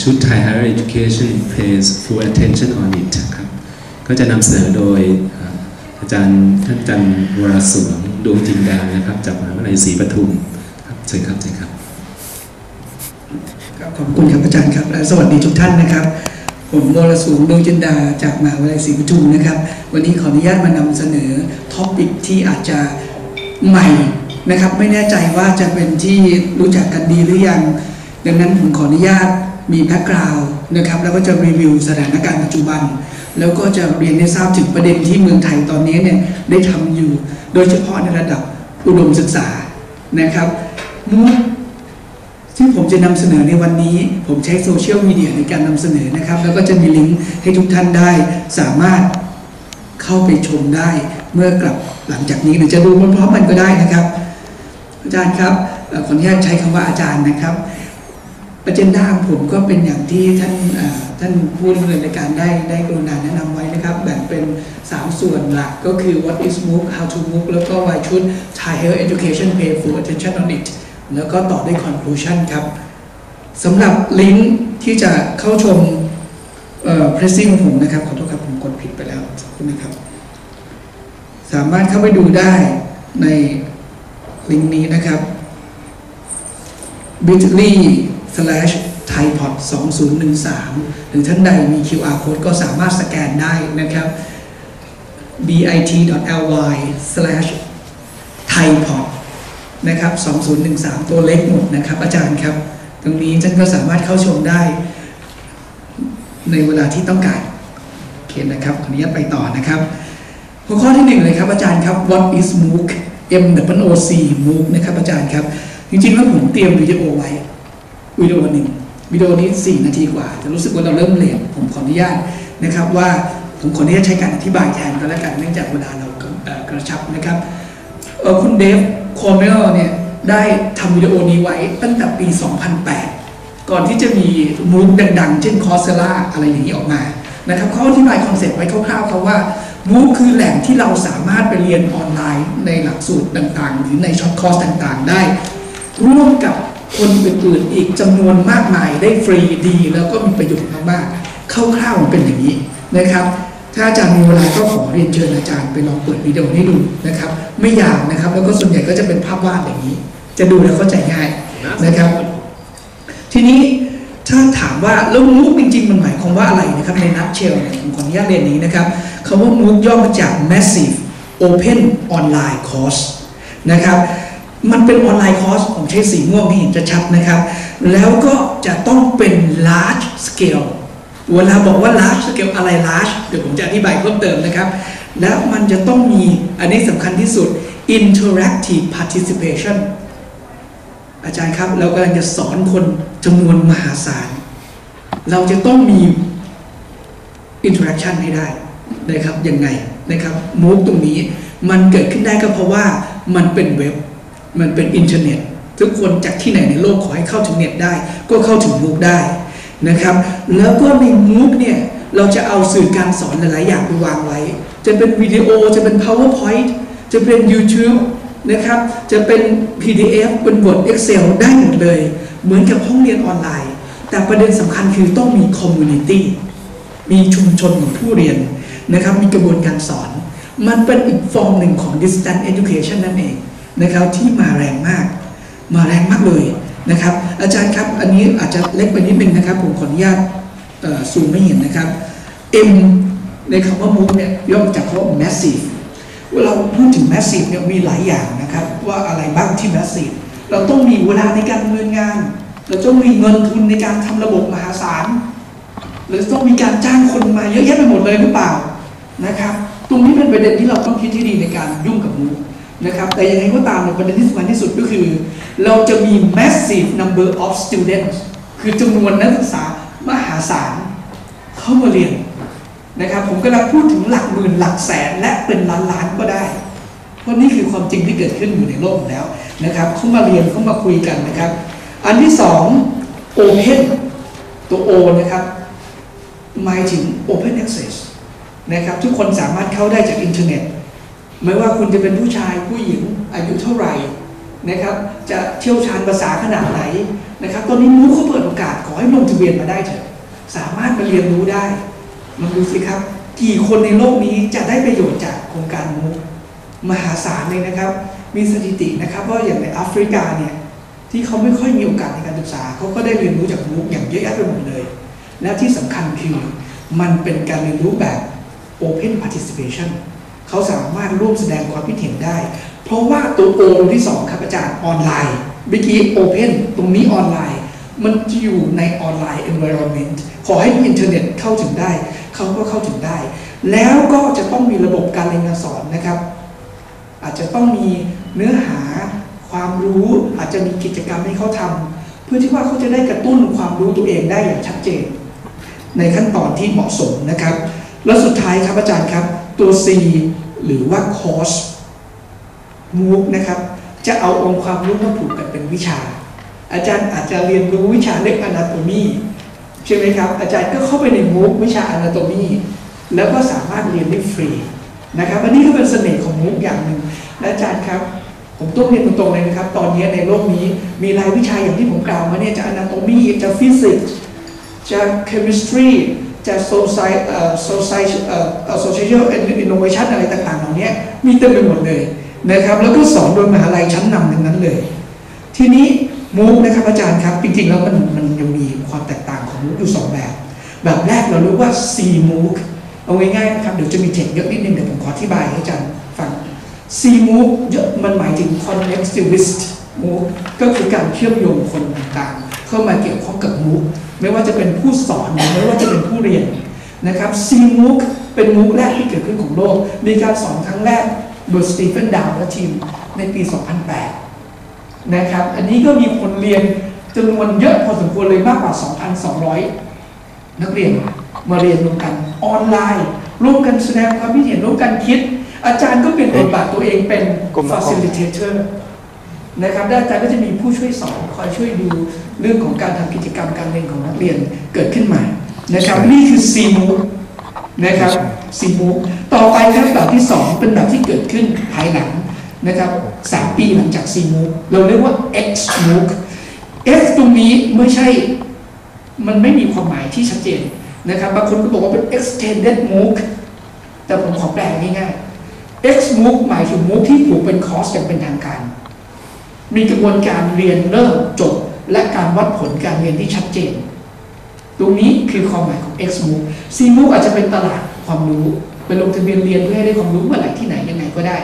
Should Thai Higher Education Place Full Attention on It ครับก็จะนำเสนอโดยท่านอาจารย์วรสวงศ์ดวงจินดานะครับจากมหาวิทยาลัยศรีปทุมครับเชิญครับเชิญครับขอบคุณครับอาจารย์ครับและสวัสดีทุกท่านนะครับผมวรสวงศ์ดวงจินดาจากมหาวิทยาลัยศรีปทุมนะครับวันนี้ขออนุญาตมานำเสนอท็อปิกที่อาจจะใหม่นะครับไม่แน่ใจว่าจะเป็นที่รู้จักกันดีหรือยังดังนั้นผมขออนุญาตมีแบ็คกราวด์นะครับแล้วก็จะรีวิวสถานการณ์ปัจจุบันแล้วก็จะเรียนให้ทราบถึงประเด็นที่เมืองไทยตอนนี้เนี่ยได้ทำอยู่โดยเฉพาะในระดับอุดมศึกษานะครับซึ่งผมจะนำเสนอในวันนี้ผมใช้โซเชียลมีเดียในการนำเสนอนะครับแล้วก็จะมีลิงก์ให้ทุกท่านได้สามารถเข้าไปชมได้เมื่อกลับหลังจากนี้หรือจะดูพร้อมๆกันก็ได้นะครับอาจารย์ครับขออนุญาตใช้คำว่าอาจารย์นะครับประเด็นด้านผมก็เป็นอย่างที่ท่านผู้ดำเนินรายการได้กรุณาแนะนำไว้นะครับแบ่งเป็น3ส่วนหลักก็คือ what is MOOC how to MOOC แล้วก็ why should Thai Higher Education pay full attention on it แล้วก็ต่อด้วย conclusion ครับสำหรับลิงก์ที่จะเข้าชมpressing ของผมนะครับขอโทษครับผมกดผิดไปแล้วขอบคุณนะครับสามารถเข้าไปดูได้ในลิงก์นี้นะครับ bit.ly/thaipod 2013 หรือท่านใดมี QR code ก็สามารถสแกนได้นะครับ bit.ly/thaipod นะครับ2013ตัวเล็กหมดนะครับอาจารย์ครับตรงนี้ท่านก็สามารถเข้าชมได้ในเวลาที่ต้องการโอเคนะครับขออนุญาตไปต่อนะครับหัวข้อที่1เลยครับอาจารย์ครับ What is MOOC MOOC MOOC นะครับอาจารย์ครับจริงๆแล้วผมเตรียมวิดีโอไว้วิดีโอหนึ่งวิดีโอนี้4นาทีกว่าแต่รู้สึกว่าเราเริ่มเลทผมขออนุญาตนะครับว่าผมขออนุญาตใช้การอธิบายแทนก็แล้วกันเนื่องจากเวลาเรากระชับนะครับคุณเดฟคอมเมลเนี่ยได้ทำวิดีโอนี้ไว้ตั้งแต่ปี 2008 ก่อนที่จะมี MOOC ดังๆเช่น Coursera อะไรอย่างนี้ออกมานะครับเขาอธิบายคอนเซ็ปต์ไว้คร่าวๆเขาว่าMOOC คือแหล่งที่เราสามารถไปเรียนออนไลน์ในหลักสูตรต่างๆหรือในช็อตคอร์สต่างๆได้ร่วมกับคนอื่นๆอีกจำนวนมากมายได้ฟรีดีแล้วก็มีประโยชน์มากๆคร่าวๆมันเป็นอย่างนี้นะครับถ้าอาจารย์มีเวลาก็ขอเรียนเชิญอาจารย์ไปลองเปิดวิดีโอให้ดูนะครับไม่ยากนะครับแล้วก็ส่วนใหญ่ก็จะเป็นภาพวาดอย่างนี้จะดูแล้วเข้าใจง่ายนะครับทีนี้ถ้าถามว่าแล้วMOOCจริงๆมันหมายความว่าอะไรนะครับในนัทเชลผมขออนุญาตเรียนนี้นะครับคำว่าMOOCย่อมาจาก Massive Open Online Course นะครับมันเป็นออนไลน์คอร์สผมใช้สีม่วงให้เห็นชัดนะครับแล้วก็จะต้องเป็น large scale เวลาบอกว่า large scale อะไร large เดี๋ยวผมจะอธิบายเพิ่มเติมนะครับแล้วมันจะต้องมีอันนี้สำคัญที่สุด interactive participation อาจารย์ครับเรากำลังจะสอนคนจำนวนมหาศาลเราจะต้องมี interaction ให้ได้นะครับยังไงนะครับMOOCตรงนี้มันเกิดขึ้นได้ก็เพราะว่ามันเป็นเว็บมันเป็นอินเทอร์เน็ตทุกคนจากที่ไหนในโลกขอให้เข้าถึงเน็ตได้ก็เข้าถึงMOOCได้นะครับแล้วก็ในMOOCเนี่ยเราจะเอาสื่อการสอนหลายๆอย่างไปวางไว้จะเป็นวิดีโอจะเป็น PowerPoint จะเป็น YouTube นะครับจะเป็น PDF เป็น Word Excel ได้หมดเลยเหมือนกับห้องเรียนออนไลน์แต่ประเด็นสำคัญคือต้องมี Community มีชุมชนของผู้เรียนนะครับมีกระบวนการสอนมันเป็นอีกฟอร์มหนึ่งของ Distance Education นั่นเองนะครับที่มาแรงมากเลยนะครับอาจารย์ครับอันนี้อาจจะเล็กไปนิดนึงนะครับผมขออนุญาตซูมไม่เห็นนะครับ M ในคำว่าMOOCเนี่ยย่อมาจากคำว่า Massive เราพูดถึง Massive เนี่ยมีหลายอย่างนะครับว่าอะไรบ้างที่ Massive เราต้องมีเวลาในการดำเนินงานเราต้องมีเงินทุนในการทำระบบมหาศาลหรือต้องมีการจ้างคนมาเยอะแยะไปหมดเลยหรือเปล่านะครับตรงนี้เป็นประเด็นที่เราต้องคิดที่ดีในการยุ่งกับMOOCนะครับแต่ยังไงก็ตามประเด็นที่สำคัญที่สุดก็คือเราจะมี massive number of students คือจำนวนนักศึกษามหาศาลเข้ามาเรียนนะครับผมกำลังพูดถึงหลักหมื่นหลักแสนและเป็นล้านล้านก็ได้เพราะนี่คือความจริงที่เกิดขึ้นอยู่ในโลกแล้วนะครับเข้ามาเรียนเข้ามาคุยกันนะครับอันที่2 open ตัว O นะครับหมายถึง open access นะครับทุกคนสามารถเข้าได้จากอินเทอร์เน็ตไม่ว่าคุณจะเป็นผู้ชายผู้หญิงอายุเท่าไหร่ นะครับจะเชี่ยวชาญภาษาขนาดไหนนะครับตอนนี้มูฟเขาเปิดโอกาสขอให้ลงทะเบียนมาได้เถอะสามารถมาเรียนรู้ได้ลองดูสิครับกี่คนในโลกนี้จะได้ประโยชน์จากโครงการมูฟมหาศาลเลยนะครับมีสถิตินะครับว่าอย่างในแอฟริกาเนี่ยที่เขาไม่ค่อยมีโอกาสในการศึกษาเขาก็ได้เรียนรู้จากมูฟอย่างเยอะแยะไปหมดเลยและที่สำคัญคือมันเป็นการเรียนรู้แบบ Open Participation เขาสามารถร่วมแสดงความคิดเห็นได้เพราะว่าตัวโอที่2ครับอาจารย์ออนไลน์เมื่อกี้ Open ตรงนี้ออนไลน์มันอยู่ในออนไลน์ environment ขอให้มีอินเทอร์เน็ตเข้าถึงได้เขาก็เข้าถึงได้แล้วก็จะต้องมีระบบการเรียนการสอนนะครับอาจจะต้องมีเนื้อหาความรู้อาจจะมีกิจกรรมให้เขาทำเพื่อที่ว่าเขาจะได้กระตุ้นความรู้ตัวเองได้อย่างชัดเจนในขั้นตอนที่เหมาะสมนะครับและสุดท้ายครับอาจารย์ครับตัว C หรือว่า Course MOOC นะครับจะเอาองค์ความรู้มาผูกกันเป็นวิชาอาจารย์อาจจะเรียนรู้วิชาเรื่อง Anatomy ใช่ไหมครับอาจารย์ก็เข้าไปใน MOOC วิชา Anatomy แล้วก็สามารถเรียนได้ฟรีนะครับอันนี้ก็เป็นเสน่ห์ของ MOOC อย่างหนึ่งและอาจารย์ครับผมต้องเรียนตรงๆเลยนะครับตอนนี้ในโลกนี้มีรายวิชาอย่างที่ผมกล่าวมาเนี่ยจะ Anatomy จะ Physicsจะ chemistry จะ social innovation อะไรต่างๆเหล่านี้มีเต็มไปหมดเลยนะครับแล้วก็สอนโดยมหาลัยชั้นนำทั้งนั้นเลยทีนี้มูฟนะครับอาจารย์ครับจริงๆแล้วมันยังมีความแตกต่างของมูฟอยู่2แบบแรกเรารู้ว่า C MOOC เอาง่ายๆนะครับเดี๋ยวจะมีเทคนิคเยอะนิดนึงเดี๋ยวผมขออธิบายให้อาจารย์ฟัง C MOOC มันหมายถึง connectivist MOOC ก็คือการเชื่อมโยงคนต่างๆเข้ามาเกี่ยวข้องกับมูฟไม่ว่าจะเป็นผู้สอนหรือไม่ว่าจะเป็นผู้เรียนนะครับ C MOOC เป็นMOOCแรกที่เกิดขึ้นของโลกมีการสอนครั้งแรกโดยสตีเฟนดาวและทีมในปี 2008 นะครับอันนี้ก็มีคนเรียนจำนวนเยอะพอสมควรเลยมากกว่า 2,200 นักเรียนมาเรียนร่วมกันออนไลน์ร่วมกันแสดงความคิดเห็นร่วมกันคิดอาจารย์ก็เป็นบทบาทตัวเองเป็น facilitatorนะครับอาจารย์ก็จะมีผู้ช่วยสอนคอยช่วยดูเรื่องของการทำกิจกรรมการเรียนของนักเรียนเกิดขึ้นใหม่นะครับนี่คือ C MOOC นะครับ C MOOC ต่อไปครับแบบที่2เป็นแบบที่เกิดขึ้นภายหลังนะครับ3ปีหลังจาก C MOOC เราเรียกว่า X MOOC X ตรงนี้ไม่ใช่มันไม่มีความหมายที่ชัดเจนนะครับบางคนก็บอกว่าเป็น Extended MOOC แต่ผมขอแปลง่ายๆ X MOOC หมายถึง MOOC ที่ผูกเป็นคอร์สอย่างเป็นทางการมีกระบวนการเรียนเริ่มจบและการวัดผลการเรียนที่ชัดเจนตรงนี้คือความหมายของ X MOOC C MOOC อาจจะเป็นตลาดความรู้เป็นลงทะเบียนเรียนเพื่อให้ได้ความรู้เมื่อไหร่ที่ไหนยังไงก็ได้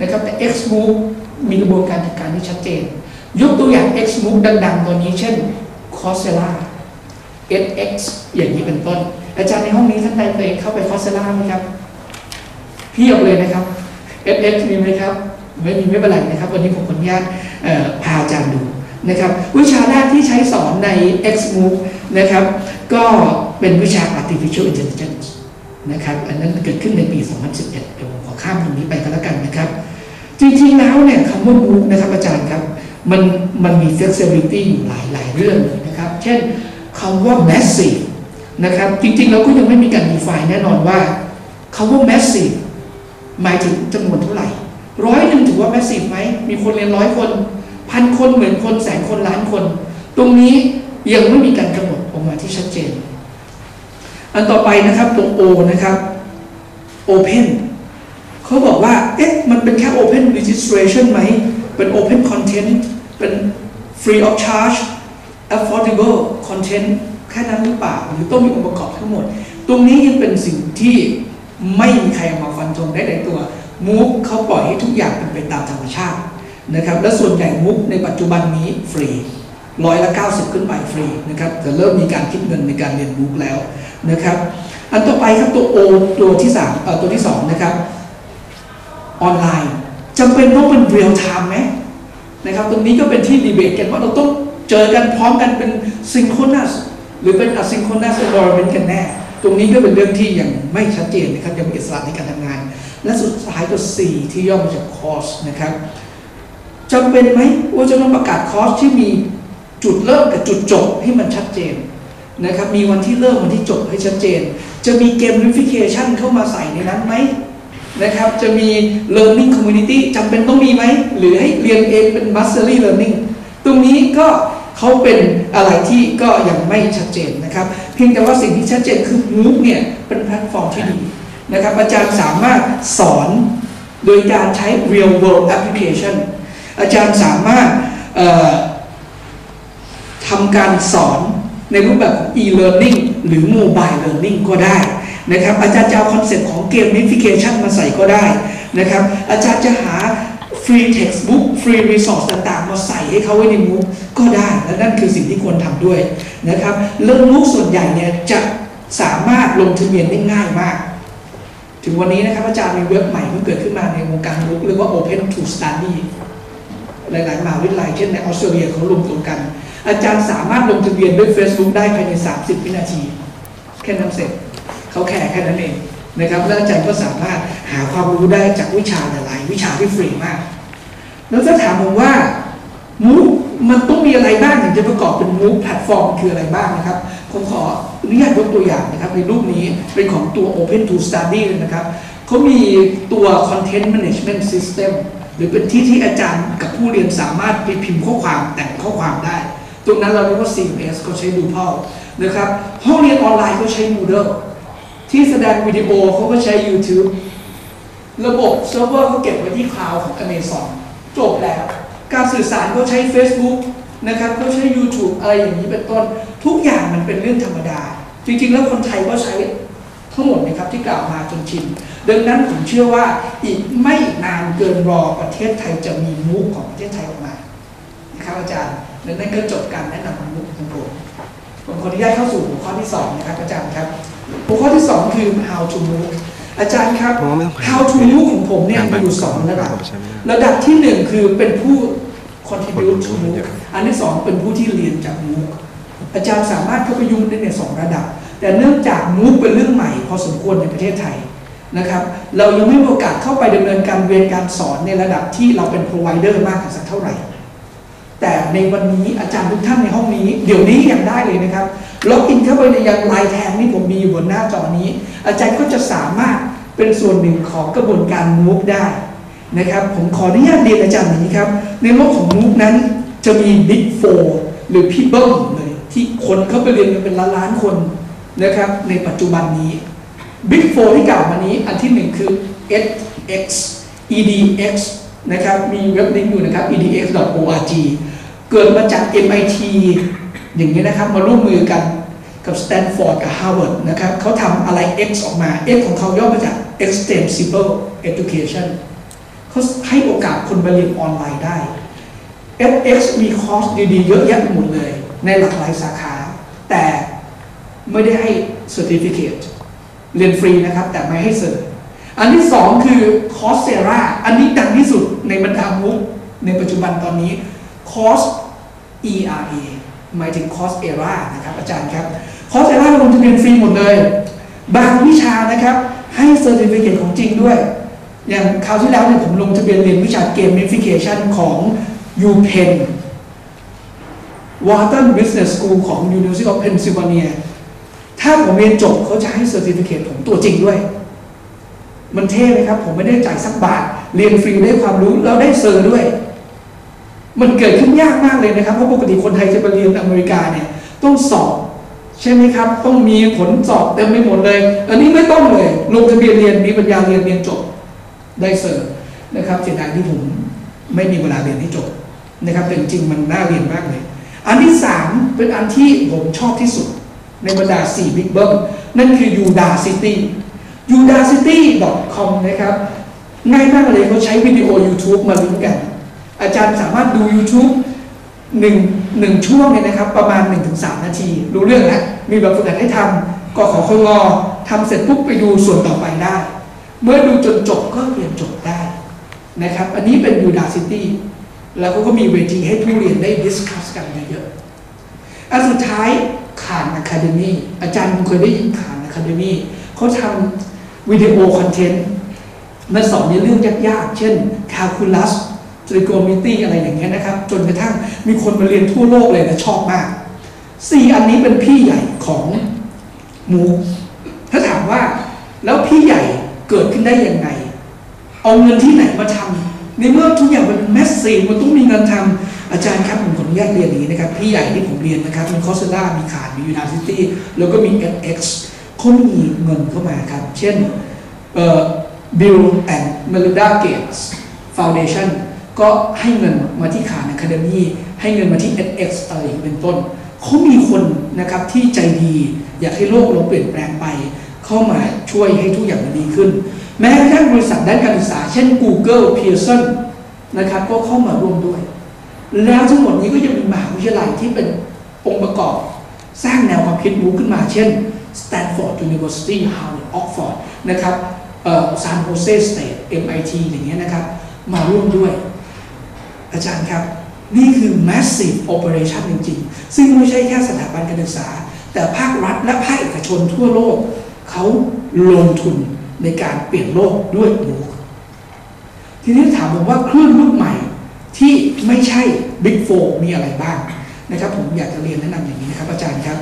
นะครับแต่ X MOOC มีกระบวนการจัดการที่ชัดเจนยกตัวอย่าง X MOOC ดังๆตัวนี้เช่น Coursera edX อย่างนี้เป็นต้นอาจารย์ในห้องนี้ท่านใดเคยเข้าไป Coursera ไหมครับเพียบเลยนะครับ edX มีไหมครับไม่มีไม่เป็นไรนะครับวันนี้ผมขออนุญาตพาอาจารย์ดูนะครับวิชาแรกที่ใช้สอนใน X MOOC นะครับก็เป็นวิชา Artificial Intelligence นะครับอันนั้นเกิดขึ้นในปี 2011เดี๋ยวผมขอข้ามตรงนี้ไปก็แล้วกันนะครับจริงๆแล้วเนี่ยคำว่า MOOC นะครับอาจารย์ครับมันมี flexibility อยู่หลายเรื่องนะครับเช่นคำว่า massive นะครับจริงๆเราก็ยังไม่มีการ define แน่นอนว่าคำว่า massive หมายถึงจำนวนเท่าไหร่100ถือว่า massive ไหมมีคนเรียน100คน1,000 คนหมื่นคนแสนคนล้านคนตรงนี้ยังไม่มีการกำหนดออกมาที่ชัดเจนอันต่อไปนะครับตัว O นะครับ Open เขาบอกว่าเอ๊ะมันเป็นแค่ Open Registration ไหมเป็น Open Content เป็น Free of Charge Affordable Content แค่นั้นหรือเปล่าหรือต้องมีองค์ประกอบทั้งหมดตรงนี้ยังเป็นสิ่งที่ไม่มีใครมาฟันธงได้ในตัวมูฟเขาปล่อยให้ทุกอย่างเป็นไปตามธรรมชาตินะครับและส่วนใหญ่มูฟในปัจจุบันนี้ฟรี90%ขึ้นไปฟรีนะครับจะเริ่มมีการคิดเงินในการเรียนมูฟแล้วนะครับอันต่อไปครับตัว O ตัวที่ 2นะครับออนไลน์จำเป็นต้องเป็นเรียลไทม์ไหมนะครับตรงนี้ก็เป็นที่ดีเบตกันว่าเราต้องเจอกันพร้อมกันเป็นซิงโครนัสหรือเป็นอะซิงโครนัสenvironmentกันแน่ตรงนี้ก็เป็นเรื่องที่ยังไม่ชัดเจนนะครับยังเป็นอิสระในการทำงานและสุดท้ายตัว C ที่ย่อมาจาก Course นะครับจำเป็นไหมว่าจะต้องประกาศคอร์สที่มีจุดเริ่มกับจุดจบให้มันชัดเจนนะครับมีวันที่เริ่มวันที่จบให้ชัดเจนจะมีเกม gamification เข้ามาใส่ในนั้นไหม นะครับจะมี learning community จำเป็นต้องมีไหมหรือให้เรียนเองเป็น mastery learning ตรงนี้ก็เขาเป็นอะไรที่ก็ยังไม่ชัดเจนนะครับเพียงแต่ว่าสิ่งที่ชัดเจนคือ MOOC เนี่ยเป็นแพลตฟอร์มที่ดีนะครับอาจารย์สามารถสอนโดยการใช้ real world application อาจารย์สามารถทำการสอนในรูปแบบ e-learning หรือ mobile learning ก็ได้นะครับอาจารย์จะเอาคอนเซ็ปต์ของเกม gamification มาใส่ก็ได้นะครับอาจารย์จะหา free textbook free resource ต่างๆมาใส่ให้เขาไว้ใน MOOC ก็ได้และนั่นคือสิ่งที่ควรทำด้วยนะครับเรื่อง MOOC ส่วนใหญ่เนี่ยจะสามารถลงทะเบียนได้ง่ายมากถึงวันนี้นะครับอาจารย์มีเว็บใหม่ที่เกิดขึ้นมาในวงการMOOCเรียกว่า Open to Study หลายๆมหาวิทยาลัยเช่นในออสเตรเลียเขารวมตัวกันอาจารย์สามารถลงทะเบียนด้วย Facebook ได้ภายใน30วินาทีแค่นั้นเสร็จเขาแค่นั้นเองนะครับแล้วอาจารย์ก็สามารถหาความรู้ได้จากวิชาหลายวิชาที่ฟรีมากแล้วถ้าถามผมว่าMOOCมันต้องมีอะไรบ้างถึงจะประกอบเป็นMOOCแพลตฟอร์มคืออะไรบ้างนะครับผมขออนุญาตยกตัวอย่างนะครับในรูปนี้เป็นของตัว Open to Study เลยนะครับเขามีตัว Content Management System หรือเป็นที่ที่อาจารย์กับผู้เรียนสามารถไปพิมพ์ข้อความแต่งข้อความได้ตรงนั้นเราเรียกว่า CMS เขาใช้ Drupal นะครับห้องเรียนออนไลน์เขาใช้ Moodle ที่แสดงวิดีโอเขาก็ใช้ YouTube ระบบเซิร์ฟเวอร์เขาเก็บไว้ที่ Cloud ของ Amazon จบแล้วการสื่อสารเขาใช้ Facebook นะครับเขาใช้ YouTube อะไรอย่างนี้เป็นต้นทุกอย่างมันเป็นเรื่องธรรมดาจริงๆแล้วคนไทยก็ใช้ทั้งหมดนะครับที่กล่าวมาจนชินดังนั้นผมเชื่อว่าอีกไม่นานเกินรอประเทศไทยจะมีMOOCของประเทศไทยออกมานะครับอาจารย์และนั่นก็จบการแนะนำMOOCของผมผมขออนุญาตเข้าสู่หัวข้อที่2นะครับอาจารย์ครับหัวข้อที่2คือ How to MOOC อาจารย์ครับ How to MOOC ของผมเนี่ยมีอยู่2ระดับระดับที่1คือเป็นผู้ contribute to MOOC อันที่2เป็นผู้ที่เรียนจาก MOOC อาจารย์สามารถเข้าไปยุ่งได้ใน2ระดับแต่เนื่องจากMOOCเป็นเรื่องใหม่พอสมควรในประเทศไทยนะครับเรายังไม่มีโอกาสเข้าไปดำเนินการเรียนการสอนในระดับที่เราเป็น provider มากสักเท่าไหร่แต่ในวันนี้อาจารย์ทุกท่านในห้องนี้เดี๋ยวนี้ยังได้เลยนะครับล็อกอินเข้าไปในยังไลน์แทนนี่ผมมีอยู่บนหน้าจอนี้อาจารย์ก็จะสามารถเป็นส่วนหนึ่งของกระบวนการMOOCได้นะครับผมขออนุญาตเรียนอาจารย์อย่างนี้ครับในโลกของMOOCนั้นจะมี Big 4 หรือพี่เบิ้มเลยที่คนเข้าไปเรียนกันเป็นล้านๆคนนะครับในปัจจุบันนี้ Big 4 ที่กล่าวมานี้อันที่1คือ edX edX นะครับมีเว็บลิงก์อยู่นะครับ edx.org เกิดมาจาก MIT อย่างนี้นะครับมาร่วมมือกันกับ Stanford กับ Harvard นะครับเขาทำอะไร X ออกมา X ของเขาย่อมาจาก Extensible Education เขาให้โอกาสคนไปเรียนออนไลน์ได้ edX มีคอร์สดีๆเยอะแยะหมดเลยในหลากหลายสาขาแต่ไม่ได้ให้ Certificate เรียนฟรีนะครับแต่ไม่ให้เซอร์อันที่2คือ Coursera อันนี้ดังที่สุดในบรรดาMOOCในปัจจุบันตอนนี้คอร์ส ERA หมายถึงคอร์สเอรานะครับอาจารย์ครับคอร์สเอราลงทะเบียนฟรีหมดเลยบางวิชานะครับให้เซอร์ติฟิเคตของจริงด้วยอย่างคราวที่แล้วเนี่ยผมลงทะเบียนเรียนวิชาเกมมิฟิเคชันของ UPenn Wharton Business School ของ University of Pennsylvania ถ้าผมเรียนจบเขาจะให้เซอร์ติฟิเคตผมตัวจริงด้วยมันเท่เลยครับผมไม่ได้จ่ายสักบาทเรียนฟรีได้ความรู้แล้วได้เซอร์ด้วยมันเกิดขึ้นยากมากเลยนะครับเพราะปกติคนไทยจะไปเรียนอเมริกาเนี่ยต้องสอบใช่ไหมครับต้องมีผลสอบเต็มไปหมดเลยอันนี้ไม่ต้องเลยลงทะเบียนเรียนมีปัญญาเรียนเรียนจบได้เซอร์นะครับเสียดายที่ผมไม่มีเวลาเรียนให้จบนะครับแต่จริงมันน่าเรียนมากเลยอันที่3เป็นอันที่ผมชอบที่สุดในบรรดา4 Big Bang นั่นคือ Udacity udacity.com นะครับง่ายมากเลยเขาใช้วิดีโอ YouTube มาลิงก์กันอาจารย์สามารถดู YouTube 1ช่วงเนี่ยนะครับประมาณ 1-3 นาทีรู้เรื่องแล้วมีแบบฝึกหัดให้ทำก็ขอคงอทำเสร็จปุ๊บไปดูส่วนต่อไปได้เมื่อดูจนจบก็เรียนจบได้นะครับอันนี้เป็น Udacity แล้วก็มีเวทีให้ผู้เรียนได้ดิสคัสกันเยอะๆอันสุดท้าย Khan Academy อาจารย์คงเคยได้ยิน Khan Academy เขาทำวิดีโอคอนเทนต์มาสอนในเรื่องยากๆเช่น Calculus Trigonometry อะไรอย่างเงี้ยนะครับจนกระทั่งมีคนมาเรียนทั่วโลกเลยนะชอบมาก4อันนี้เป็นพี่ใหญ่ของMOOCถ้าถามว่าแล้วพี่ใหญ่เกิดขึ้นได้ยังไง เอาเงินที่ไหนมาทำในเมื่อทุกอย่างมันแมสซีฟมันต้องมีเงินทำอาจารย์ครับผมขออนุญาตเรียนอย่างนี้นะครับพี่ใหญ่ที่ผมเรียนนะครับมีคอสตามีขาดมียูนิซิตี้แล้วก็มี FX เขามีเงินเข้ามาครับเช่นBill and Melinda Gates Foundation ก็ให้เงินมาที่ขาด Academy ให้เงินมาที่ FX อะไรเป็นต้นเขามีคนนะครับที่ใจดีอยากให้โลกเราเปลี่ยนแปลงไปเข้ามาช่วยให้ทุกอย่างมันดีขึ้นแม้กระทั่งบริษัทด้านการศึกษาเช่น Google Pearson นะครับก็เข้ามาร่วมด้วยแล้วทั้งหมดนี้ก็ยังมีมหาวิทยาลัยที่เป็นองค์ประกอบสร้างแนวความคิดมูขึ้นมาเช่น Stanford University Harvard Oxford นะครับ San Jose State MIT อย่างเงี้ยนะครับมาร่วมด้วยอาจารย์ครับนี่คือ massive operation จริงๆซึ่งไม่ใช่แค่สถาบันการศึกษาแต่ภาครัฐและภาคเอกชนทั่วโลกเขาลงทุนในการเปลี่ยนโลกด้วยมูฟทีนี้ถามผมว่าคลื่นลูกใหม่ที่ไม่ใช่ Big Four มีอะไรบ้างนะครับผมอยากจะเรียนแนะนำอย่างนี้นะครับอาจารย์ครับ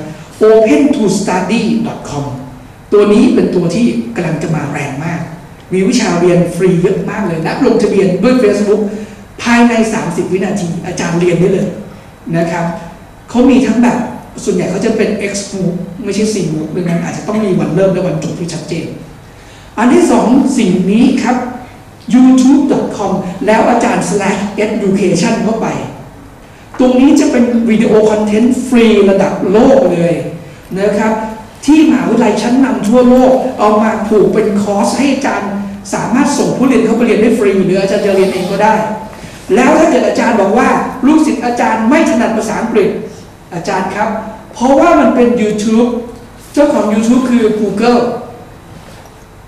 opentostudy.com ตัวนี้เป็นตัวที่กำลังจะมาแรงมากมีวิชาเรียนฟรีเยอะมากเลยนะลงทะเบียนด้วย Facebook ภายใน30 วินาทีอาจารย์เรียนได้เลยนะครับเขามีทั้งแบบส่วนใหญ่เขาจะเป็น X Move ไม่ใช่ C Move ดังนั้นอาจจะต้องมีวันเริ่มและวันจบที่ชัดเจนอันที่2สิ่งนี้ครับyoutube.com แล้วอาจารย์ /education เข้าไปตรงนี้จะเป็นวิดีโอคอนเทนต์ฟรีระดับโลกเลยนะครับที่มหาวิทยาลัยชั้นนำทั่วโลกเอามาผูกเป็นคอร์สให้อาจารย์สามารถส่งผู้เรียนเข้าไปเรียนได้ฟรีหรืออาจารย์จะเรียนเองก็ได้แล้วถ้าเกิดอาจารย์บอกว่าลูกศิษย์อาจารย์ไม่ถนัดภาษาอังกฤษอาจารย์ครับเพราะว่ามันเป็น YouTube เจ้าของ YouTube คือ Google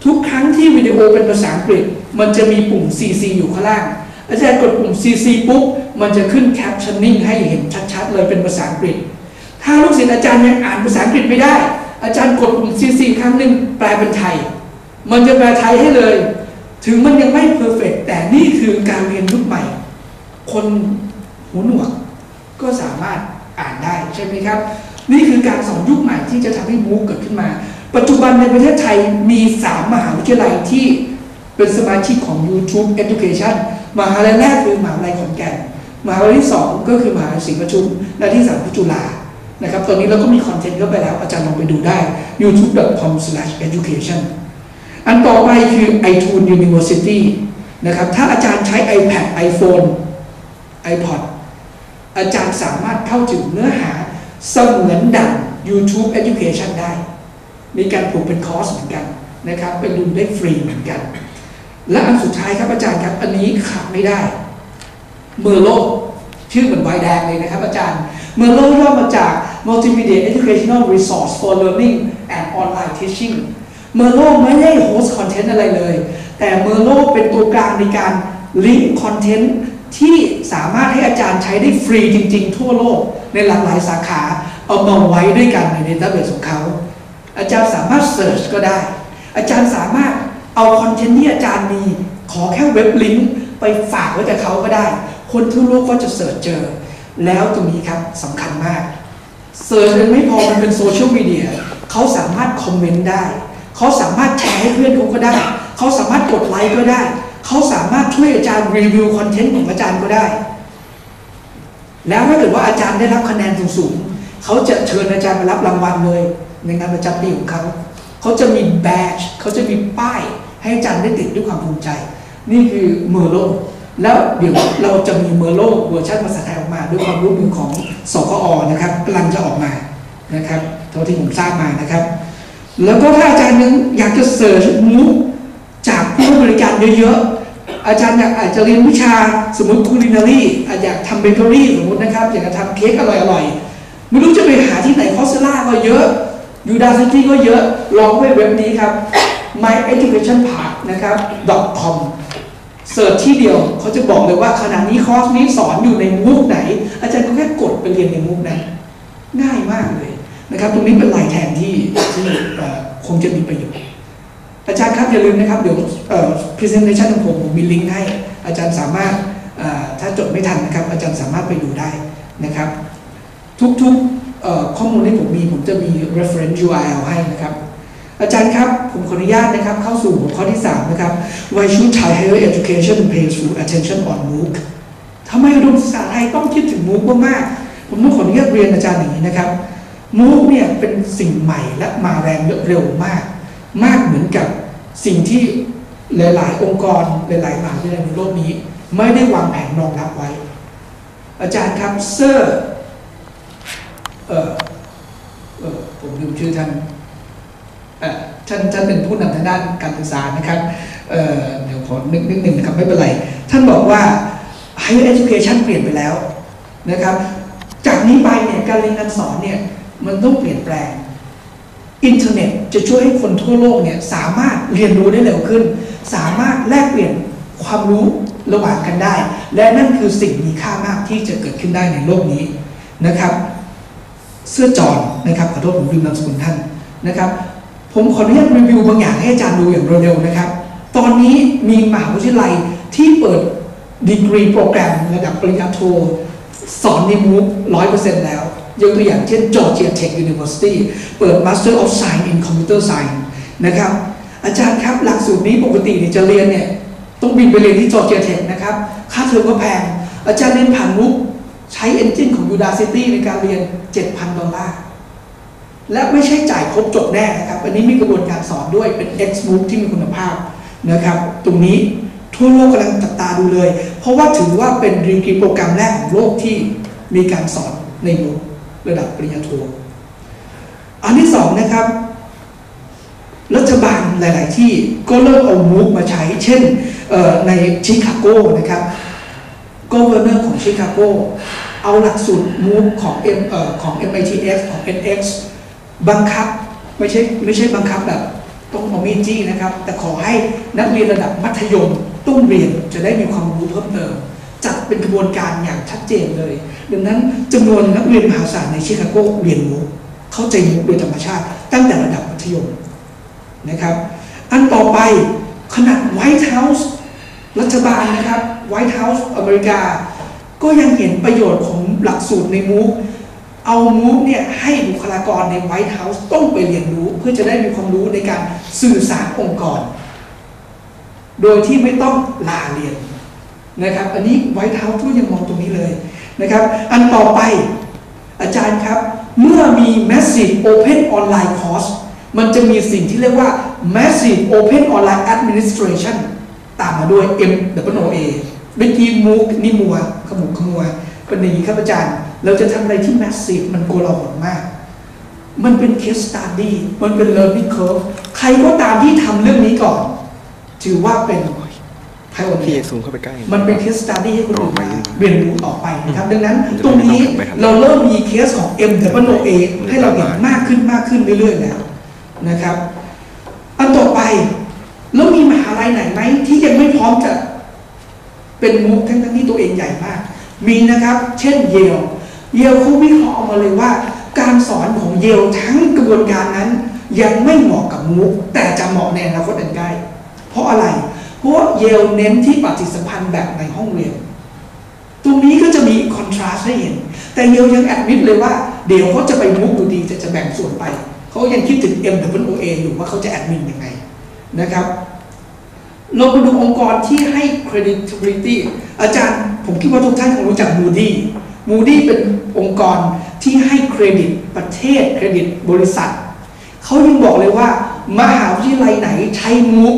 ทุกครั้งที่วิดีโอเป็นภาษาอังกฤษมันจะมีปุ่ม CC อยู่ข้างล่างอาจารย์กดปุ่ม CC ปุ๊บมันจะขึ้น Captioning ให้เห็นชัดๆเลยเป็นภาษาอังกฤษถ้าลูกศิษย์อาจารย์ยังอ่านภาษาอังกฤษไม่ได้อาจารย์กดปุ่ม CC ครั้งหนึ่งแปลเป็นไทยมันจะแปลไทยให้เลยถึงมันยังไม่ perfect แต่นี่คือการเรียนยุคใหม่คนหูหนวกก็สามารถอ่านได้ใช่ไหมครับนี่คือการสอนยุคใหม่ที่จะทำให้มูฟเกิดขึ้นมาปัจจุบันในประเทศไทยมี3มหาวิทยาลัยที่เป็นสมาชิกของ YouTube Education มหาวิทยาลัยแรกคือมหาวิทยาลัยขอนแก่นมหาวิทยาลัยที่2ก็คือมหาวิทยาลัยศรีประชุมและที่3คือจุฬานะครับตอนนี้เราก็มีคอนเทนต์เข้าไปแล้วอาจารย์ลองไปดูได้ youtube.com/education อันต่อไปคือ iTunes University นะครับถ้าอาจารย์ใช้ iPad iPhone iPod อาจารย์สามารถเข้าถึงเนื้อหาเสมือนดัง YouTube Education ได้มีการผูกเป็นคอร์สเหมือนกันนะครับเป็นดูได้ฟรีเหมือนกันและอันสุดท้ายครับอาจารย์ครับอันนี้ขาดไม่ได้เมอร์โลชื่อเหมือนไวน์แดงเลยนะครับอาจารย์เมอร์โลย่อมาจาก Multimedia Educational Resource for Learning and Online Teaching เมอร์โลไม่ได้โฮสต์คอนเทนต์อะไรเลยแต่เมอร์โลเป็นตัวกลางในการลิงก์คอนเทนต์ที่สามารถให้อาจารย์ใช้ได้ฟรีจริงๆทั่วโลกในหลากหลายสาขาเอามาไว้ด้วยกันใน database ของเขาอาจารย์สามารถเสิร์ชก็ได้อาจารย์สามารถเอาคอนเทนต์ที่อาจารย์มีขอแค่เว็บลิงก์ไปฝากไว้กับเขาก็ได้คนทั่วโลกก็จะเสิร์ชเจอแล้วตรงนี้ครับสำคัญมากเสิร์ชยังไม่พอมันเป็นโซเชียลมีเดียเขาสามารถคอมเมนต์ได้เขาสามารถแชร์ให้เพื่อนเขาก็ได้เขาสามารถกดไลค์ก็ได้เขาสามารถช่วยอาจารย์รีวิวคอนเทนต์ของอาจารย์ก็ได้แล้วถ้าเกิดว่าอาจารย์ได้รับคะแนนสูงๆเขาจะเชิญอาจารย์มารับรางวัลเลยในงานประจำปีของเขาเขาจะมีแบดจ์เขาจะมีป้ายให้อาจารย์ได้ติดด้วยความภูมิใจนี่คือเมอร์โลแล้วเดี๋ยวเราจะมีเมอร์โลเวอร์ชันภาษาไทยออกมาด้วยความร่วมมือของสกอ.นะครับกำลังจะออกมานะครับเท่าที่ผมทราบมานะครับแล้วก็ถ้าอาจารย์นึงอยากจะเสิร์ชมูฟจากผู้บริการเยอะๆอาจารย์อยากอาจจะเรียนวิชาสมมติคูลินารีอยากทำเบเกอรี่สมมตินะครับอยากจะทำเค้กอร่อยๆไม่รู้จะไปหาที่ไหนคอสเล่าก็เยอะยูดาซิตี้ก็เยอะลองด้วยเว็บนี้ครับ myeducationpark นะครับ .com เสิร์ชที่เดียวเขาจะบอกเลยว่าขณะนี้คอร์สนี้สอนอยู่ในมูฟไหนอาจารย์ก็แค่กดไปเรียนในมูฟนั้นง่ายมากเลยนะครับตรงนี้เป็นลายแทนที่คงจะมีประโยชน์อาจารย์ครับอย่าลืมนะครับเดี๋ยว presentation ของผมมีลิงก์ให้อาจารย์สามารถถ้าจดไม่ทันนะครับอาจารย์สามารถไปดูได้นะครับทุกข้อมูลที่ผมมีผมจะมี reference URL ให้นะครับ อาจารย์ครับผมขออนุญาตนะครับเข้าสู่หัวข้อที่3นะครับ Why should Thai higher education pay full attention on MOOC ทำไมอุดมศึกษาไทยต้องคิดถึง MOOC มากๆผมต้องขออนุญาตเรียนอาจารย์อย่างนี้นะครับ MOOC เนี่ยเป็นสิ่งใหม่และมาแรงเร็วมากมากเหมือนกับสิ่งที่หลายๆองค์กรหลายๆมหาวิทยาลัยในโลกนี้ไม่ได้วางแผนรองรับไว้อาจารย์ครับเซอร์ผมลืมชื่อท่านเป็นผู้นำทางด้านการศึกษานะครับ เดี๋ยวขอนึกนิดหนึ่งครับไม่เป็นไรท่านบอกว่า higher education เปลี่ยนไปแล้วนะครับจากนี้ไปเนี่ยการเรียนการสอนเนี่ยมันต้องเปลี่ยนแปลงอินเทอร์เน็ตจะช่วยให้คนทั่วโลกเนี่ยสามารถเรียนรู้ได้เร็วขึ้นสามารถแลกเปลี่ยนความรู้ระหว่างกันได้และนั่นคือสิ่งมีค่ามากที่จะเกิดขึ้นได้ในโลกนี้นะครับเสื้อจอนนะครับขอโทษผมลืมนามสกุลท่านนะครับผมขออนุญาตรีวิวบางอย่างให้อาจารย์ดูอย่างเร็วๆนะครับตอนนี้มีมหาวิทยาลัยที่เปิดดีกรีโปรแกรมระดับปริญญาโทสอนในมูฟ 100% แล้วยกตัวอย่างเช่น Georgia Tech University เปิด Master of Science in Computer Science นะครับอาจารย์ครับหลักสูตรนี้ปกติจะเรียนเนี่ยต้องบินไปเรียนที่ Georgia Tech นะครับค่าเทอมก็แพงอาจารย์เรียนผ่านมูฟใช้ Engine ของ Udacity ในการเรียน $7,000และไม่ใช่จ่ายครบจบแน่นะครับอันนี้มีกระบวนการสอนด้วยเป็น X-MOOC ที่มีคุณภาพนะครับตรงนี้ทั่วโลกกำลังจับตาดูเลยเพราะว่าถือว่าเป็นดีกรีโปรแกรมแรกของโลกที่มีการสอนในMOOCระดับปริญญาโทอันที่2นะครับรัฐบาลหลายๆที่ก็เริ่มเอาMOOCมาใช้เช่นในชิคาโกนะครับGovernor ของชิคาโกเอาหลักสูตรMOOCของ MITS ของ NXบังคับไม่ใช่บังคับแบบต้องเอามีดจี้นะครับแต่ขอให้นักเรียนระดับมัธยมต้องเรียนจะได้มีความรู้เพิ่มเติมจัดเป็นกระบวนการอย่างชัดเจนเลยดังนั้นจำนวนนักเรียนมหาศาลในชิคาโกเรียนรู้เข้าใจมุกโดยธรรมชาติตั้งแต่ระดับมัธยมนะครับอันต่อไปขนาด White House รัฐบาลนะครับ White House อเมริกาก็ยังเห็นประโยชน์ของหลักสูตรในมุกเอามูฟเนี่ยให้บุคลากรในไวท์เฮาส์ต้องไปเรียนรู้เพื่อจะได้มีความรู้ในการสื่อสารองค์กรโดยที่ไม่ต้องลาเรียนนะครับอันนี้ไวท์เฮาส์ก็ยังมองตรงนี้เลยนะครับอันต่อไปอาจารย์ครับเมื่อมี Massive Open Online Course มันจะมีสิ่งที่เรียกว่า Massive Open Online Administration ตามมาด้วย MOA เมื่อกี้มูฟนิมัวขมัวเป็นอย่างนี้ครับอาจารย์เราจะทำอะไรที่ massive มันโกลาหลมากมันเป็น case study มันเป็น learning curve ใครก็ตามที่ทำเรื่องนี้ก่อนถือว่าเป็น pioneer มันเป็น case study ให้คนอื่นเรียนรู้ต่อไปนะครับดังนั้นตรงนี้เราเริ่มมี case ของ MOA ให้เราเห็นมากขึ้นเรื่อยๆแล้วนะครับอันต่อไปแล้วมีมหาลัยไหนไหมที่ยังไม่พร้อมจะเป็นMOOCทั้งที่ตัวเองใหญ่มากมีนะครับเช่นเยลเขาวิเคราะห์ออกมาเลยว่าการสอนของเยลทั้งกระบวนการนั้นยังไม่เหมาะกับMOOCแต่จะเหมาะในอนาคตอันใกล้เพราะอะไรเพราะเยลเน้นที่ปฏิสัมพันธ์แบบในห้องเรียนตรงนี้ก็จะมีคอนทราสต์ให้เห็นแต่เยลยังแอดมิดเลยว่าเดี๋ยวเขาจะไปMOOCอยู่ดีจะแบ่งส่วนไปเขายังคิดถึง MOA อยู่ว่าเขาจะแอดมินยังไงนะครับเราไปดูองค์กรที่ให้ credibility อาจารย์ผมคิดว่าทุกท่านคงรู้จัก Moody เป็นองค์กรที่ให้เครดิตประเทศเครดิตบริษัทเขายังบอกเลยว่ามหาวิทยาลัยไหนใช้MOOC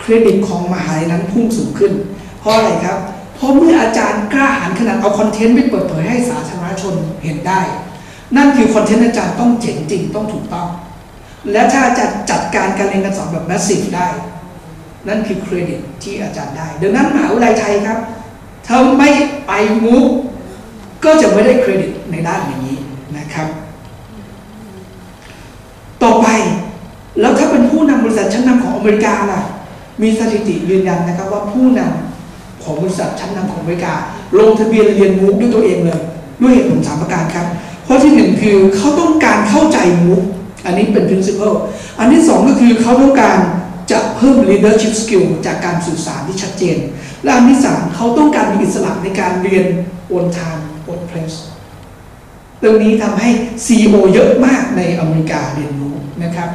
เครดิตของมหาลัยนั้นพุ่งสูงขึ้นเพราะอะไรครับเพราะเมื่ออาจารย์กล้าหาญขนาดเอาคอนเทนต์ไปเปิดเผยให้สาธารณชนเห็นได้นั่นคือคอนเทนต์อาจารย์ต้องเจ๋งจริงต้องถูกต้องและถ้าอาจารย์จัดการการเรียนการสอนแบบ massive ได้นั่นคือเครดิตที่อาจารย์ได้ดังนั้นมหาวิทยาลัยไทยครับถ้าไม่ไปMOOCก็จะไม่ได้เครดิตในด้านอย่างนี้นะครับต่อไปแล้วถ้าเป็นผู้นำบริษัทชั้นนำของอเมริกาล่ะมีสถิติยืนยันนะครับว่าผู้นำของบริษัทชั้นนำของอเมริกาลงทะเบียนเรียนMOOCด้วยตัวเองเลยด้วยเหตุผล3ประการครับข้อที่1คือเขาต้องการเข้าใจMOOCอันนี้เป็น principle อันที่2ก็คือเขาต้องการจะเพิ่ม leadership skill จากการสื่อสารที่ชัดเจนและอันที่3เขาต้องการมีอิสระในการเรียน on time on place ตรงนี้ทำให้ CEO เยอะมากในอเมริกาเรียนรู้นะครับ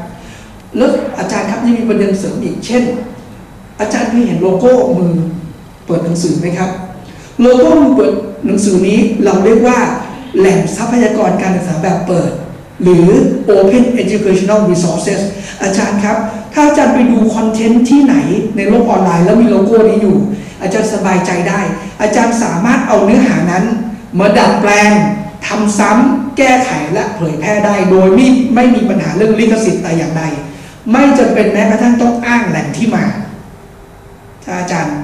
แล้วอาจารย์ครับนี่มีประเด็นเสริมอีกเช่นอาจารย์เคยเห็นโลโก้มือเปิดหนังสือไหมครับโลโก้มือเปิดหนังสือนี้เราเรียกว่าแหล่งทรัพยากรการศึกษาแบบเปิดหรือ Open Educational Resources อาจารย์ครับถ้าอาจารย์ไปดูคอนเทนต์ที่ไหนในโลกออนไลน์แล้วมีโลโก้นี้อยู่อาจารย์สบายใจได้อาจารย์สามารถเอาเนื้อหานั้นมาดัดแปลงทำซ้ำแก้ไขและเผยแพร่ได้โดยไม่มีปัญหาเรื่องลิขสิทธิ์แต่อย่างใดไม่จำเป็นแม้กระทั่งต้องอ้างแหล่งที่มาถ้าอาจารย์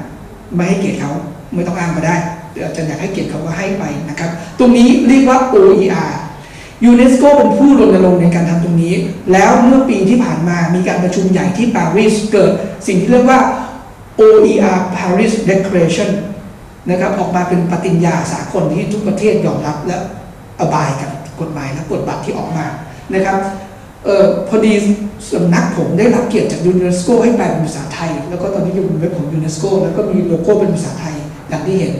ไม่ให้เกียรติเขาไม่ต้องอ้างก็ได้อาจารย์อยากให้เกียรติเขาก็ให้ไปนะครับตรงนี้เรียกว่า OER ยูเนสโกเป็นผู้รณรงค์ในการทำตรงนี้แล้วเมื่อปีที่ผ่านมามีการประชุมใหญ่ที่ปารีสเกิดสิ่งที่เรียกว่า OER Paris Declaration นะครับออกมาเป็นปฏิญญาสากลที่ทุกประเทศยอมรับและอบายกับกฎหมายและกฎบัตรที่ออกมานะครับพอดีสำนักผมได้รับเกียรติจากยูเนสโกให้แปลเป็นภาษาไทยแล้วก็ตอนนี้อยู่บนเว็บของยูเนสโกแล้วก็มีโลโก้เป็นภาษาไทยอย่างที่เห็น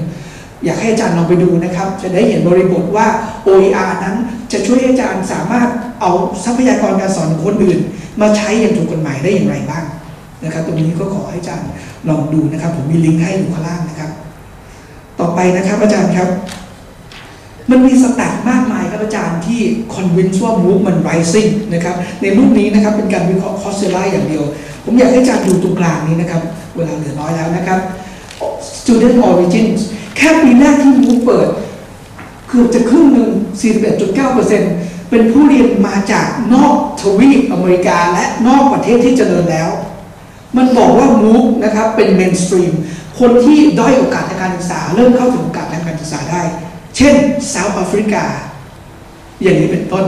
อยากให้อาจารย์ลองไปดูนะครับจะได้เห็นบริบทว่า OER นั้นจะช่วยอาจารย์สามารถเอาทรัพยากรการสอนคนอื่นมาใช้อย่างถูกกฎหมายได้อย่างไรบ้างนะครับตรงนี้ก็ขอให้อาจารย์ลองดูนะครับผมมีลิงก์ให้อยู่ข้างล่างนะครับต่อไปนะครับอาจารย์ครับมันมีสแต็กมากมายครับอาจารย์ที่ Conventional Movement Rising นะครับในรูปนี้นะครับเป็นการวิเคราะห์คอสเซล่าอย่างเดียวผมอยากให้อาจารย์ดูตรงกลางนี้นะครับเวลาเหลือน้อยแล้วนะครับ Student Origins แค่ปีแรกที่มูฟเปิดคือจะครึ่งหนึ่ง 41.9% เป็นผู้เรียนมาจากนอกทวีปอเมริกาและนอกประเทศที่เจริญแล้วมันบอกว่ามูฟนะครับเป็น Mainstream คนที่ด้อยโอกาสทางการศึกษาเริ่มเข้าถึงโอกาสทางการศึกษาได้เช่นเซาท์แอฟริกาอย่างนี้เป็นต้น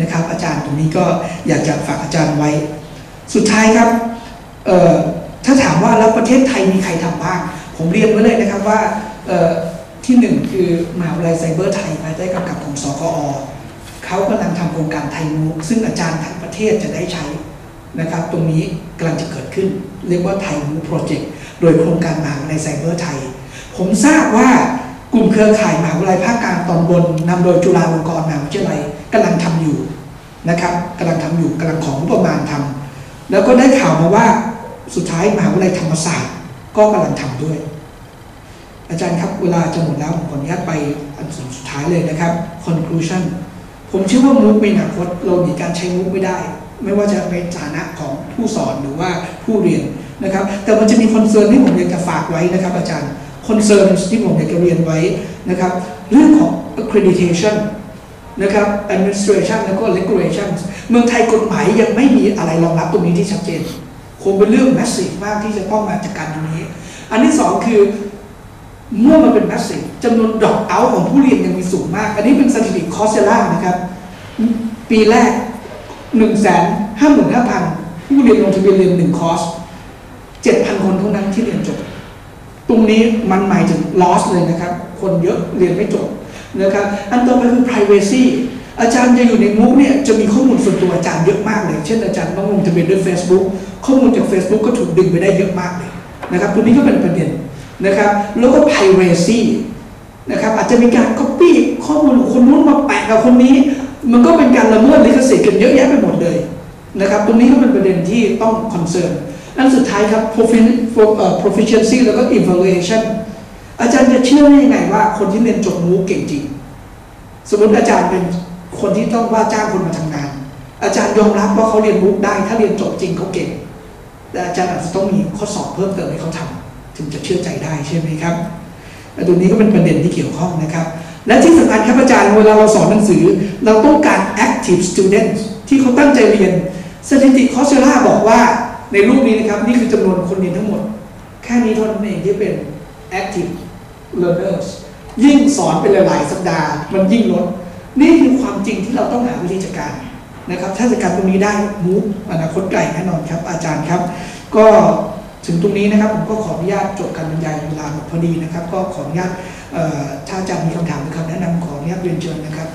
นะครับอาจารย์ตรงนี้ก็อยากจะฝากอาจารย์ไว้สุดท้ายครับถ้าถามว่าแล้วประเทศไทยมีใครทำบ้างผมเรียนไว้เลยนะครับว่าที่หนึ่งคือมหาวิทยาลัยไซเบอร์ไทยภายใต้กำกับของสกอ.เขากำลังทำโครงการไทยมูฟซึ่งอาจารย์ทั้งประเทศจะได้ใช้นะครับตรงนี้กำลังจะเกิดขึ้นเรียกว่าไทยมูฟโปรเจกต์โดยโครงการมหาวิทยาลัยไซเบอร์ไทยผมทราบว่ากลุ่มเครือข่ายมหาวิทยาลัยภาคกลางตอนบนนำโดยจุฬาลงกรณ์มหาวิทยาลัยกำลังทำอยู่นะครับกำลังทำอยู่กำลังของประมาณทำแล้วก็ได้ข่าวมาว่าสุดท้ายมหาวิทยาลัยธรรมศาสตร์ก็กำลังทำด้วยอาจารย์ครับเวลาจะหมดแล้วผมขออนุญาตไปอันสุดท้ายเลยนะครับ conclusion ผมเชื่อว่ามุกในอนาคตเราหนีการใช้มุกไม่ได้ไม่ว่าจะเป็นฐานะของผู้สอนหรือว่าผู้เรียนนะครับแต่มันจะมีคอนเซิร์นที่ผมอยากจะฝากไว้นะครับอาจารย์concerns ที่ผมอยากจะเรียนไว้นะครับเรื่องของ accreditation นะครับ administration แล้วก็ regulation เมืองไทยกฎหมายยังไม่มีอะไรรองรับตรงนี้ที่ชัดเจนคงเป็นเรื่อง massive มากที่จะต้องมาจัดการตรงนี้อันที่สองคือเมื่อมันเป็น massive จำนวน drop out ของผู้เรียนยังมีสูงมากอันนี้เป็นสถิติ Coursera นะครับปีแรก 155,000 ผู้เรียนลงทะเบียนเรียน1คอร์ส 7,000 คนเท่านั้นที่เรียนจบตรงนี้มันหมายถึง loss เลยนะครับคนเยอะเรียนไม่จบนะครับอันต่อไปคือ privacy อาจารย์จะอยู่ในมุกเนี่ยจะมีข้อมูลส่วนตัวอาจารย์เยอะมากเลยเช่นอาจารย์ต้องลงทะเบียนด้วย Facebook ข้อมูลจาก Facebook ก็ถูกดึงไปได้เยอะมากเลยนะครับตรงนี้ก็เป็นประเด็นนะครับแล้วก็ piracy นะครับอาจจะมีการ copy ข้อมูลของคนนู้นมาแปะกับคนนี้มันก็เป็นการละเมิดลิขสิทธิ์กันเยอะแยะไปหมดเลยนะครับตรงนี้ก็เป็นประเด็นที่ต้อง concernอันสุดท้ายครับ proficiency แล้วก็ evaluation อาจารย์จะเชื่อได้ยังไงว่าคนที่เรียนจบมูฟเก่งจริงสมมติอาจารย์เป็นคนที่ต้องว่าจ้างคนมาทำงานอาจารย์ยอมรับว่าเขาเรียนมูฟได้ถ้าเรียนจบจริงเขาเก่งแต่อาจารย์อาจจะต้องมีข้อสอบเพิ่มเติมให้เขาทำถึงจะเชื่อใจได้ใช่ไหมครับตรงนี้ก็เป็นประเด็นที่เกี่ยวข้องนะครับและที่สำคัญครับอาจารย์เวลาเราสอนหนังสือเราต้องการ active students ที่เขาตั้งใจเรียนสถิติ Coursera บอกว่าในรูปนี้นะครับนี่คือจำนวนคนเรียนทั้งหมดแค่นี้เท่านั้นเองที่เป็น active learners ยิ่งสอนเป็นหลายๆสัปดาห์มันยิ่งลดนี่คือความจริงที่เราต้องหาวิธีจัดการนะครับถ้าจัดการตรงนี้ได้มูฟอนาคตไกลแน่นอนครับอาจารย์ครับก็ถึงตรงนี้นะครับผมก็ขออนุญาตจบการบรรยายเวลาหมดพอดีนะครับก็ขออนุญาตถ้าอาจารย์มีคำถามหรือคำแนะนำขออนุญาตเรียนเชิญนะครับ